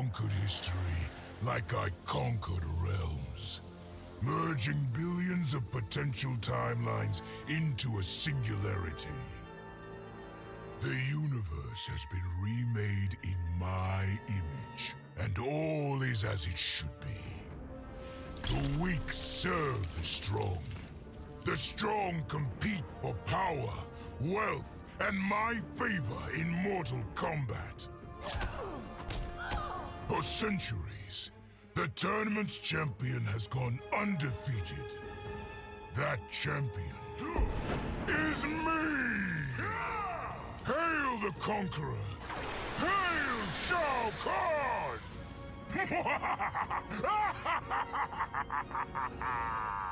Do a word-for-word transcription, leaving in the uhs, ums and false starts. conquered history like I conquered realms, merging billions of potential timelines into a singularity. The universe has been remade in my image, and all is as it should be. The weak serve the strong. The strong compete for power, wealth, and my favor in mortal combat. For centuries, the tournament's champion has gone undefeated. That champion is me! Hail the Conqueror! Hail Shao Khan!